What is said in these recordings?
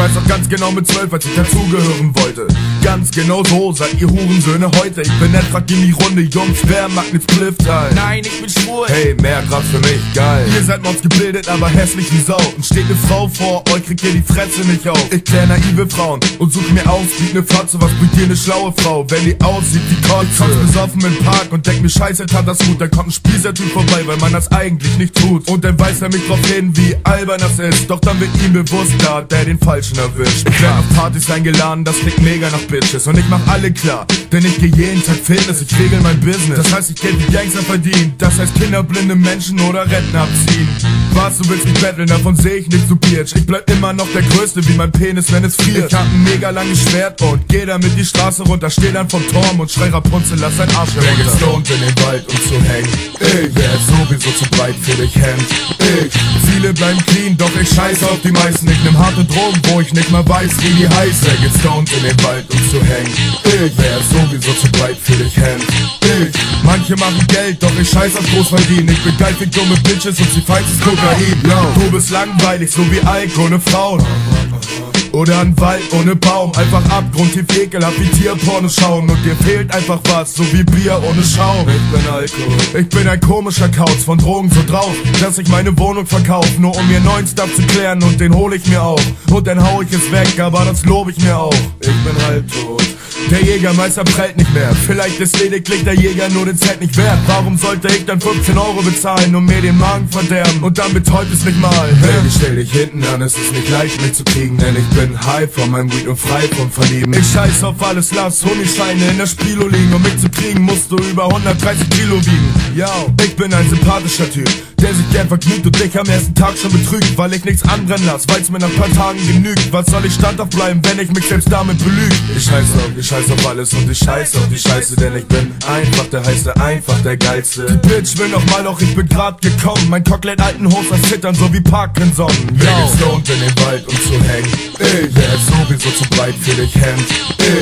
weiß noch ganz genau mit 12, als ich dazugehören wollte. Ganz genau so seid ihr Hurensöhne heute. Ich bin nett, fragt in die Runde, Jungs, wer mag mit Spliff teilen? Nein, ich bin schwul. Hey, mehr Gras für mich, geil. Ihr seid mords gebildet, aber hässlich wie Sau. Und steht ne Frau vor euch, kriegt ihr die Fresse nicht auf. Ich klär naive Frauen und such mir aus, wie ne Fratze. Was bringt dir ne schlaue Frau, wenn die aussieht wie Kotze? Ich komm's besoffen im Park und denk mir, scheiße, tat das gut. Dann kommt ein Spießertyp vorbei, weil man das eigentlich nicht tut. Und dann weiß er mich drauf hin, wie albern das ist. Doch dann wird ihm bewusst, da hat er den Falschen erwischt. Ich werd auf Partys eingeladen, das klingt mega nach Bitches. Und ich mach alle klar, denn ich geh jeden Tag Fitness, ich regel mein Business. Das heißt, ich Geld wie Gangster verdienen. Das heißt, kinderblinde Menschen oder Rentner abziehen. Was, du willst mich betteln, davon seh ich nicht so Bitch. Ich bleib immer noch der Größte, wie mein Penis, wenn es friert. Ich hab ein mega langes Schwert und geh damit die Straße runter. Steh dann vom Turm und schrei Rapunzel, lass dein Arsch herunter. Wer gestoned in den Wald, um zu hängen? Ich wär sowieso zu breit für dich hängt. Ich, viele bleiben clean, doch ich scheiße auf die meisten. Ich nehm harte Drogen, wo ich nicht mal weiß, wie die heißen. Wer gestoned in den Wald, um zu hängen? Ich wär sowieso zu breit für dich hängt. Ich, manche machen Geld, doch ich scheiß auf Großverdienen. Ich bin geil für dumme Bitches und sie feins ist Kokain. No. Du bist langweilig, so wie Alko ohne Frauen. Oder ein Wald ohne Baum. Einfach abgrundtief ekelhaft wie Tierpornos schauen. Und dir fehlt einfach was, so wie Bier ohne Schaum. Ich bin Alko. Ich bin ein komischer Kauz, von Drogen so drauf, dass ich meine Wohnung verkauf, nur um mir neuen Stuff zu klären. Und den hol ich mir auf, und dann hau ich es weg, aber das lob ich mir auch. Ich bin halbtot. Der Jägermeister prellt nicht mehr. Vielleicht ist lediglich der Jäger nur den Cent nicht wert. Warum sollte ich dann 15 € bezahlen und mir den Magen verderben? Und dann betäubt es mich mal. Hey, ich stell dich hinten an, es ist nicht leicht mich zu kriegen. Denn ich bin high von meinem Weed und frei vom Verlieben. Ich scheiß auf alles, lass Honigscheine in der Spilo liegen. Um mich zu kriegen, musst du über 130 Kilo wiegen. Yo, ich bin ein sympathischer Typ, der sich gern vergnügt und dich am ersten Tag schon betrügt, weil ich nichts anbrennen lass, weil's mir nach paar Tagen genügt. Was soll ich standhaft bleiben, wenn ich mich selbst damit belüge? Ich scheiß auf alles und ich scheiß auf die Scheiße, denn ich bin einfach der Heiße, einfach der Geilste. Die Bitch will nochmal, doch ich bin grad gekommen. Mein Cock lädt alten Hoser zittern, so wie Parkinson. Wer gestoned in den Wald, um zu hängen? Ich, wer ist sowieso zu breit für dich hängt?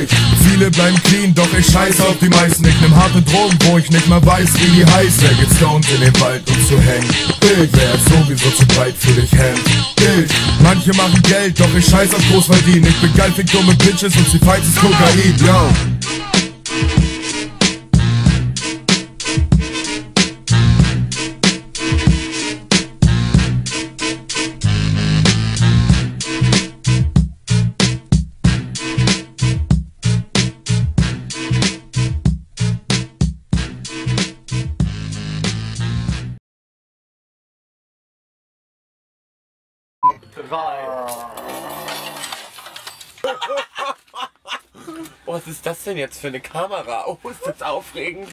Ich, viele bleiben clean, doch ich scheiß auf die meisten. Ich nehm harte Drogen, wo ich nicht mal weiß, wie die heißen. Wer gestoned in den Wald, um zu hängen? Ich, wer ist sowieso zu breit für dich hängt? Ich, manche machen Geld, doch ich scheiß auf Großverdienen. Ich bin geil für dumme Bitches und sie feins ist Kokain. Yo. Was ist das denn jetzt für eine Kamera? Oh, ist das aufregend.